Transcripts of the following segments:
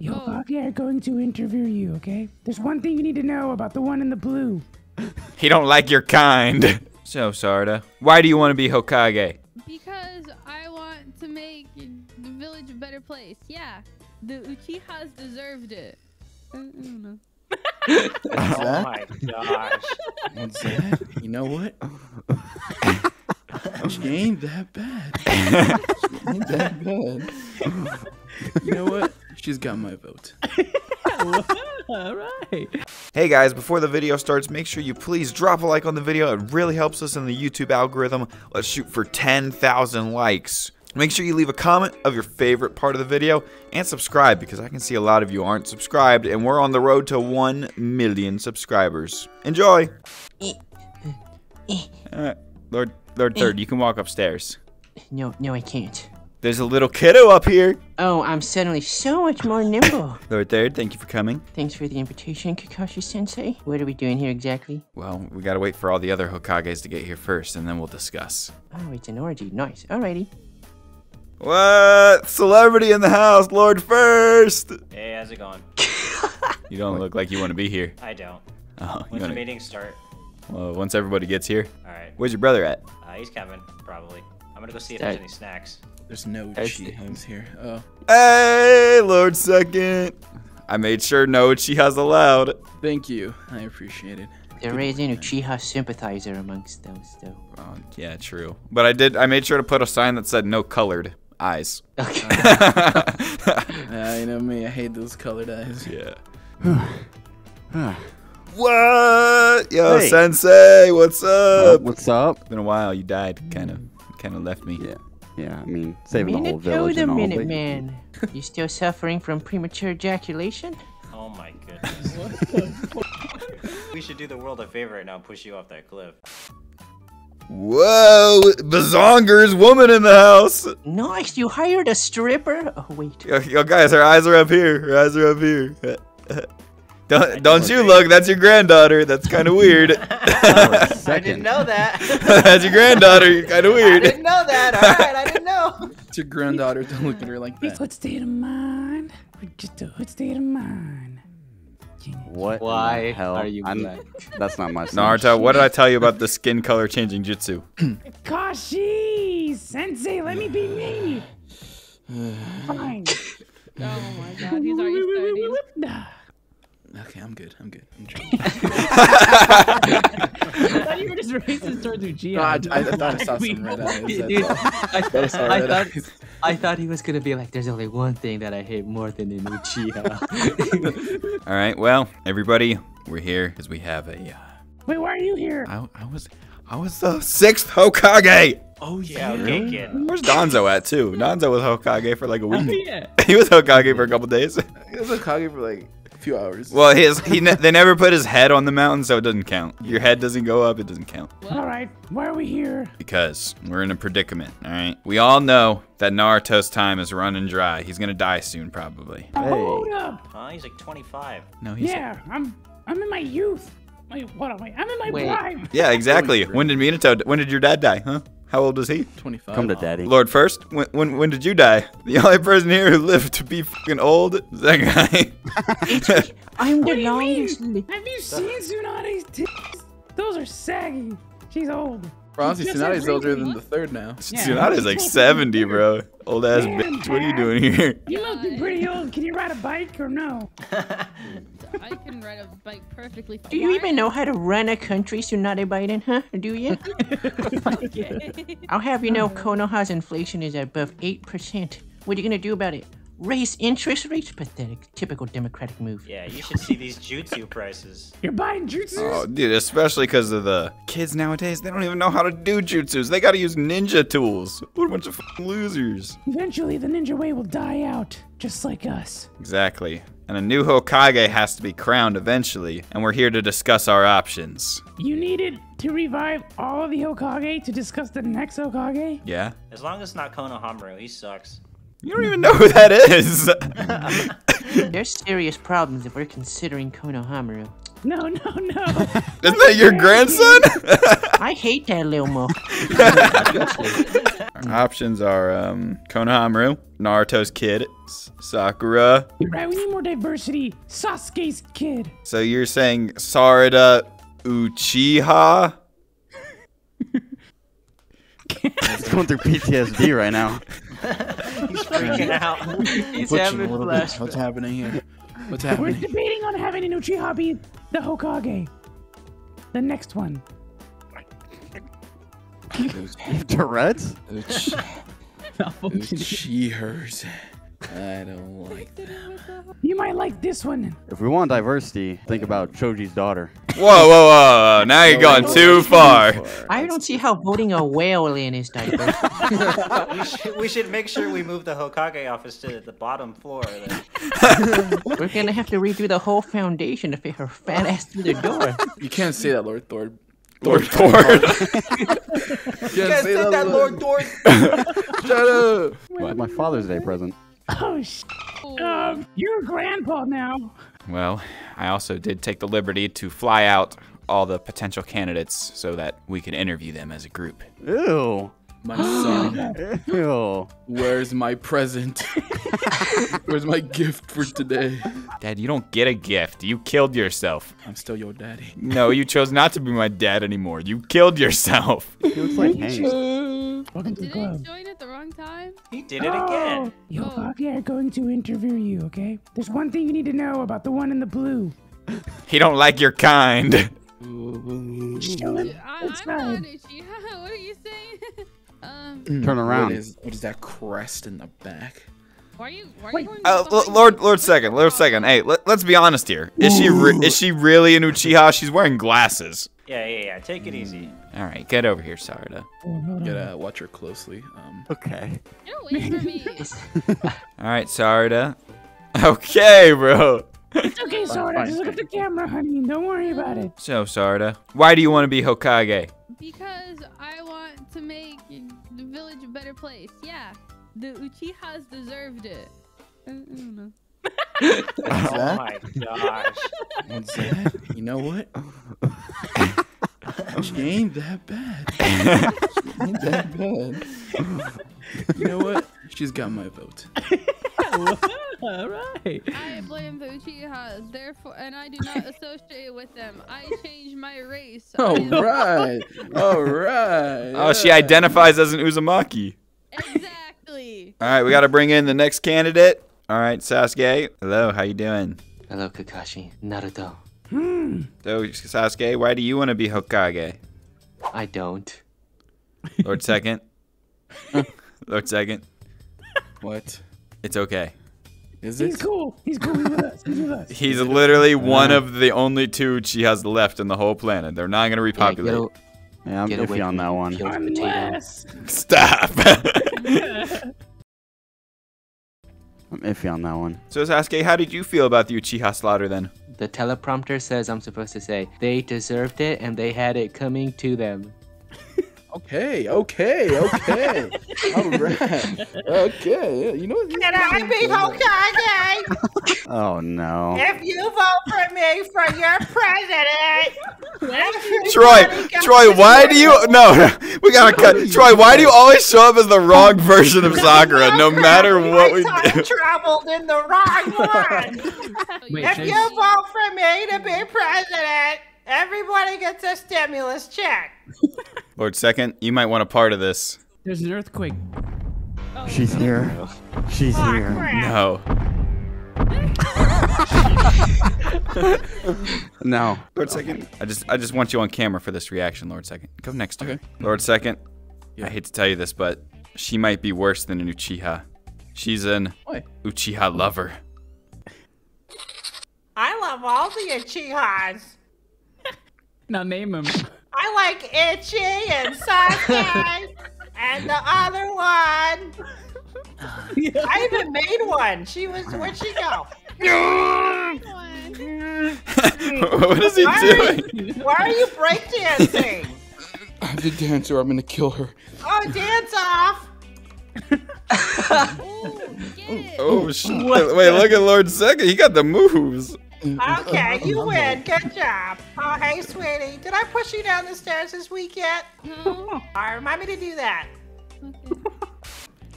Yohokage are going to interview you, okay? There's one thing you need to know about the one in the blue. He don't like your kind. So, Sarada, why do you want to be Hokage? Because I want to make the village a better place. Yeah, the Uchihas deserved it. I don't know. Oh my gosh. What's that? You know what? She ain't that bad. She ain't that bad. You know what? She's got my vote. All right. Hey guys, before the video starts, make sure you please drop a like on the video. It really helps us in the YouTube algorithm. Let's shoot for 10,000 likes. Make sure you leave a comment of your favorite part of the video and subscribe, because I can see a lot of you aren't subscribed and we're on the road to 1 million subscribers. Enjoy. Lord Third, you can walk upstairs. No, I can't. There's a little kiddo up here. Oh, I'm suddenly so much more nimble. Lord Third, thank you for coming. Thanks for the invitation, Kakashi Sensei. What are we doing here exactly? Well, we gotta wait for all the other Hokages to get here first, and then we'll discuss. Oh, it's an orgy. Nice. Alrighty. What? Celebrity in the house, Lord First! Hey, how's it going? You don't look like you want to be here. I don't. Oh, when's the meeting start? Well, once everybody gets here. Alright. Where's your brother at? He's coming, probably. I'm gonna go see if there's any snacks. There's no Uchihas here. Oh. Hey, Lord Second! I made sure no Uchihas allowed. Thank you. I appreciate it. There is an Uchiha sympathizer amongst those, though. Yeah, true. But I made sure to put a sign that said no colored eyes. Okay. You know me, I hate those colored eyes. Yeah. What? Yo, hey. Sensei, what's up? What's up? Been a while. You died, kind of left me. Yeah. I mean, saving the whole village and all. Wait a minute, man. You still suffering from premature ejaculation? Oh my goodness. What the fuck? We should do the world a favor right now and push you off that cliff. Whoa, bazongers, woman in the house. Nice, you hired a stripper? Oh wait. Yo guys, her eyes are up here. Her eyes are up here. Don't you look, that's your granddaughter. That's kind of weird. I didn't know that. That's your granddaughter, you're kind of weird. I didn't know that, alright, I didn't know. It's your granddaughter, don't look at her like that. Let's stay in mind. Just a hood state of mind. What? Why hell are you? That's not my. Naruto, what did I tell you about the skin color changing jutsu? Kakashi Sensei, let me be me. Fine. Oh my God, he's already 30. Okay, I'm good. I'm joking. I thought you were just racist towards Uchiha. No, I thought I saw some red eyes. Dude, I thought he was going to be like, there's only one thing that I hate more than an Uchiha. All right, well, everybody, we're here because we have a... Wait, why are you here? I was the 6th Hokage. Oh, yeah. Really? Where's Danzo at, too? Danzo was Hokage for like a week. Oh, yeah. He was Hokage for a couple days. He was Hokage for like... few hours. Well, they never put his head on the mountain, so it doesn't count. Your head doesn't go up, it doesn't count. Well, all right, why are we here? Because we're in a predicament, all right? We all know that Naruto's time is running dry. He's gonna die soon, probably. Hey. Hold up! He's like 25. No, he's I'm in my youth. Wait, what am I? I'm in my prime. Yeah, exactly. When did your dad die, huh? How old is he? 25. Come to daddy. Lord First, when did you die? The only person here who lived to be fucking old is that guy. I'm the longest. Have you seen Tsunade's tits? Those are saggy. She's old. Honestly, Tsunade's older than the third now. Yeah. Tsunade's like 70, bro. Old ass bitch. What are you doing here? You look pretty old. Can you ride a bike or no? I can ride a bike perfectly fine. Do you even know how to run a country, Tsunade Biden, huh? Do you? Okay. I'll have you know Konoha's inflation is above 8%. What are you going to do about it? Raise interest rates? Pathetic. Typical Democratic move. Yeah, you should see these jutsu prices. You're buying jutsus? Oh, dude, especially because of the kids nowadays. They don't even know how to do jutsus. They got to use ninja tools. What a bunch of fucking losers. Eventually, the ninja way will die out, just like us. Exactly. And a new Hokage has to be crowned eventually, and we're here to discuss our options. You needed to revive all of the Hokage to discuss the next Hokage? Yeah. As long as it's not Konohamaru, he sucks. You don't even know who that is! There's serious problems if we're considering Konohamaru. No, no, no. Isn't that your grandson? I hate that little mo. Options are Konohamaru, Naruto's kid, Sakura. You're right, we need more diversity. Sasuke's kid. So you're saying Sarada, Uchiha? He's going through PTSD right now. He's freaking out. He's having flashbacks. What's happening here? What's happening? We're debating on having an Uchiha be the Hokage. The next one. Tourette's? Uchiha's. I don't like that. You might like this one. If we want diversity, think about Choji's daughter. Whoa, whoa, whoa, whoa. Now you've gone too far. I don't see how voting a whale alien is diverse. we should make sure we move the Hokage office to the bottom floor. Then. We're going to have to redo the whole foundation to fit her fat ass through the door. You can't say that, Lord Third. Lord Third. You can't say that, Lord Third. Shut up. What? My Father's Day present. Oh, sh**. You're a grandpa now. Well, I also did take the liberty to fly out all the potential candidates so that we could interview them as a group. Ew. My son. Ew. Where's my present? Where's my gift for today? Dad, you don't get a gift. You killed yourself. I'm still your daddy. No, you chose not to be my dad anymore. You killed yourself. He looks like Welcome to the club. Did he join at the wrong time? He did it again. Yo, Hokage are going to interview you, okay? There's one thing you need to know about the one in the blue. He don't like your kind. What are you saying? Turn around. What is that crest in the back? Why are you going Lord Second. Hey, let's be honest here. Is she really an Uchiha? She's wearing glasses. Yeah. Take it easy. All right, get over here, Sarada. You gotta watch her closely. Okay. Don't wait for me. All right, Sarada. Okay, bro. It's okay, Sarada. Just look at the camera, honey. Don't worry about it. So, Sarada, why do you want to be Hokage? Because I want to make the village a better place. Yeah, the Uchihas deserved it. I don't know. Oh my gosh. What's that? You know what? She ain't that bad. She ain't that bad. You know what? She's got my vote. All right. I blame the Uchihas, therefore, and I do not associate with them. I change my race. All right. Oh, she identifies as an Uzumaki. Exactly. All right, we got to bring in the next candidate. All right, Sasuke. Hello, how you doing? Hello, Kakashi. Naruto. So, Sasuke, why do you want to be Hokage? I don't. Lord Second. Lord Second. What? It's okay. Is it? He's cool. He's cool. He's with us. He's with us. He's literally one of the only two Uchihas left in the whole planet. They're not going to repopulate. Yeah, I'm iffy on that one. Unless... Stop. I'm iffy on that one. So, Sasuke, how did you feel about the Uchiha slaughter then? The teleprompter says I'm supposed to say they deserved it and they had it coming to them. Okay. All right. Okay, you know what? Can I be Hokage? Oh, no. If you vote for me for your president. Troy, why do you... No, we got to cut. Troy, why do you always show up as the wrong version of Sakura, no matter what we do? I traveled in the wrong one. If you vote for me to be president, everybody gets a stimulus check. Lord Second, you might want a part of this. There's an earthquake. Oh. She's here. She's here. No. No. Lord Second, I just want you on camera for this reaction, Lord Second. Go next to her. Lord Second, I hate to tell you this, but she might be worse than an Uchiha. She's an Uchiha lover. I love all the Uchihas. Now name them. I like Itchy and Sasuke and the other one. I even made one. She was, where'd she go? What is he doing? Why are you breakdancing? I'm the dancer. I'm going to kill her. Oh, dance off. Ooh, wait, look at Lord Second. He got the moves. Okay, you win. Good job. Oh, hey, sweetie. Did I push you down the stairs this week yet? Alright, remind me to do that.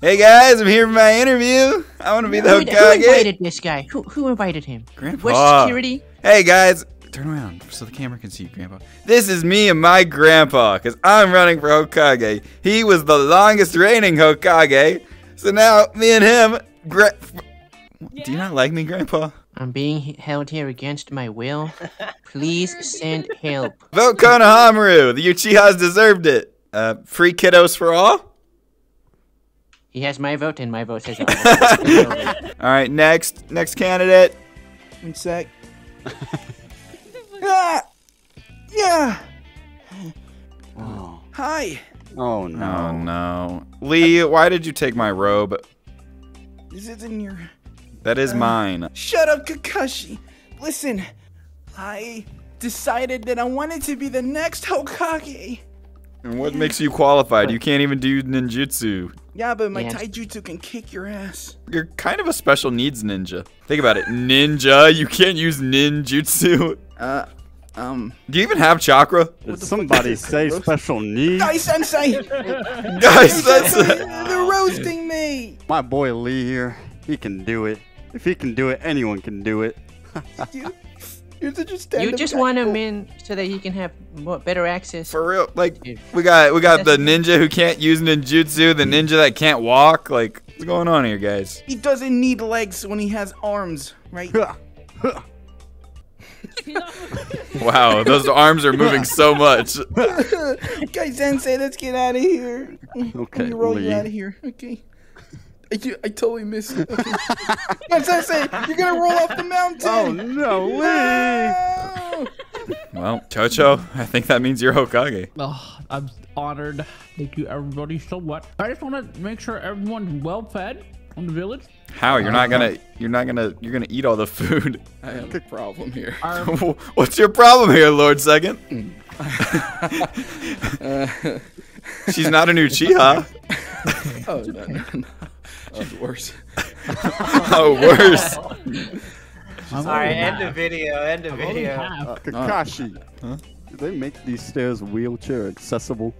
Hey guys, I'm here for my interview. I want to be the Hokage. Who invited this guy? Who invited him? Grandpa. Where's security? Hey guys, turn around so the camera can see you, Grandpa. This is me and my Grandpa, because I'm running for Hokage. He was the longest reigning Hokage. So now, me and him... Do you not like me, Grandpa? I'm being held here against my will. Please send help. Vote Konohamaru! The Uchiha's deserved it. Free kiddos for all? He has my vote, and my vote says all. Alright, next candidate. One sec. Yeah. Oh. Hi. Oh no. Oh no. Lee, why did you take my robe? This isn't your... That is mine. Shut up, Kakashi. Listen, I decided that I wanted to be the next Hokage. And what makes you qualified? You can't even do ninjutsu. Yeah, but my taijutsu can kick your ass. You're kind of a special needs ninja. Think about it. Ninja? You can't use ninjutsu. Do you even have chakra? Did somebody say special needs? Gai-sensei! Gai-sensei! They're roasting me! My boy Lee here. He can do it. If he can do it, anyone can do it. You just want him in so that he can have more, better access. For real, like we got the ninja who can't use ninjutsu, the ninja that can't walk. Like, what's going on here, guys? He doesn't need legs when he has arms, right? Wow, those arms are moving so much. Gai-sensei, let's get out of here. Okay, let me roll you out of here. Okay. I totally missed it. Okay. That's what I say. You're going to roll off the mountain. Oh, no way. Well, Chocho, I think that means you're Hokage. Oh, I'm honored. Thank you, everybody, so much. I just want to make sure everyone's well fed in the village. How? You're not going to, you're going to eat all the food. I have a problem here. What's your problem here, Lord Second? She's not an Uchiha. Oh, no, no, no. She's worse. Oh, worse. Sorry, end the video, end the video. Kakashi, do they make these stairs wheelchair accessible?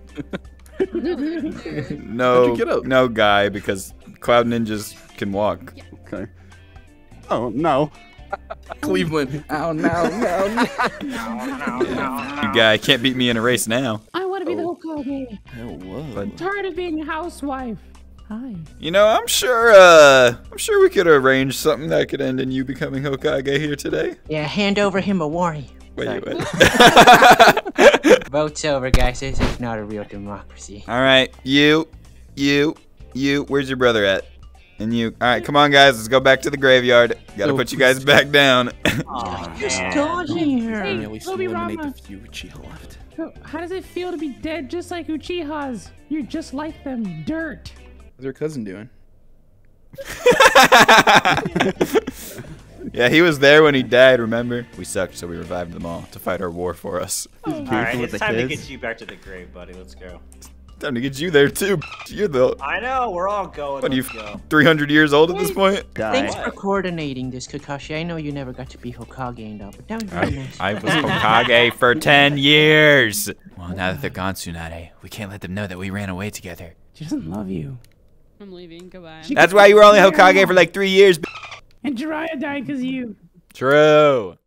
No, no, Guy, because cloud ninjas can walk. Yeah. Okay. Oh, no. Cleveland. Oh, no, no, no. No. You Guy can't beat me in a race now. I want to be the Hokage. Oh, whoa. I'm tired of being a housewife. Hi. You know, I'm sure we could arrange something that could end in you becoming Hokage here today. Yeah, hand over him a Wari. Wait. Vote's over, guys. This is not a real democracy. All right, you. Where's your brother at? And you. All right, come on, guys. Let's go back to the graveyard. Gotta put you guys back down. Oh, you're dodging her. Hey, eliminate the few Uchiha left. How does it feel to be dead, just like Uchihas? You're just like them, dirt. What's her cousin doing? Yeah, he was there when he died, remember? We sucked, so we revived them all to fight our war for us. Alright, it's time to get you back to the grave, buddy. Let's go. It's time to get you there, too. You're the... I know, we're all going. What, are you 300 years old at this point? Thanks for coordinating this, Kakashi. I know you never got to be Hokage and all, but that was really nice. I was Hokage for 10 years! Well, now that they're gone, Tsunade, we can't let them know that we ran away together. She doesn't love you. I'm leaving. Goodbye. That's why you were only Hokage for like 3 years. And Jiraiya died because of you. True.